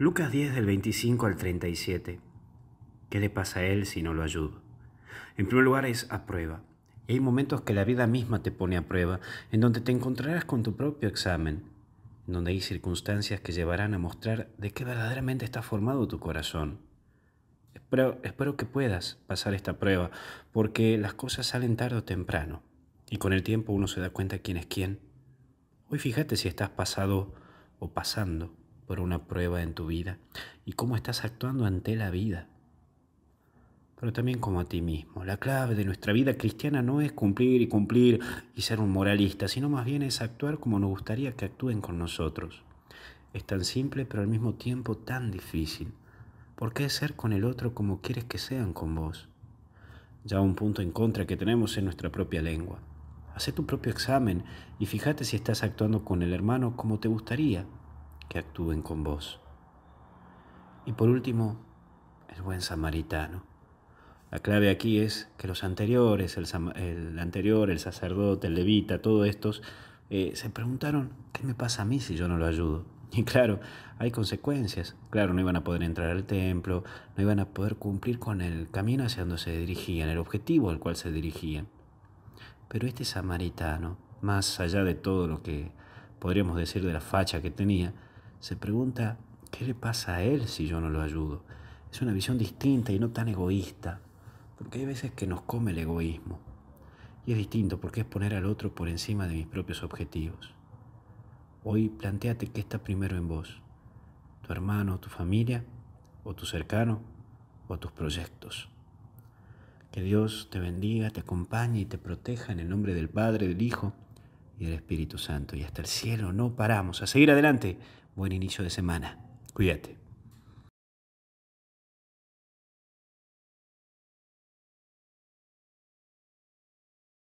Lucas 10 del 25 al 37. ¿Qué le pasa a él si no lo ayudo? En primer lugar, es a prueba. Y hay momentos que la vida misma te pone a prueba, en donde te encontrarás con tu propio examen, en donde hay circunstancias que llevarán a mostrar de qué verdaderamente está formado tu corazón. Espero que puedas pasar esta prueba, porque las cosas salen tarde o temprano, y con el tiempo uno se da cuenta quién es quién. Hoy fíjate si estás pasado o pasando por una prueba en tu vida, y cómo estás actuando ante la vida, pero también como a ti mismo. La clave de nuestra vida cristiana no es cumplir y cumplir y ser un moralista, sino más bien es actuar como nos gustaría que actúen con nosotros. Es tan simple, pero al mismo tiempo tan difícil, porque es ser con el otro como quieres que sean con vos. Ya un punto en contra que tenemos es nuestra propia lengua. Hacé tu propio examen y fíjate si estás actuando con el hermano como te gustaría que actúen con vos. Y por último, el buen samaritano. La clave aquí es que los anteriores, el sacerdote, el levita, todos estos, se preguntaron, ¿qué me pasa a mí si yo no lo ayudo? Y claro, hay consecuencias. Claro, no iban a poder entrar al templo, no iban a poder cumplir con el camino hacia donde se dirigían, el objetivo al cual se dirigían. Pero este samaritano, más allá de todo lo que podríamos decir de la facha que tenía, se pregunta, ¿qué le pasa a él si yo no lo ayudo? Es una visión distinta y no tan egoísta. Porque hay veces que nos come el egoísmo. Y es distinto porque es poner al otro por encima de mis propios objetivos. Hoy plantéate qué está primero en vos. Tu hermano, tu familia, o tu cercano, o tus proyectos. Que Dios te bendiga, te acompañe y te proteja en el nombre del Padre, del Hijo y del Espíritu Santo. Y hasta el cielo no paramos. A seguir adelante. Buen inicio de semana. Cuídate.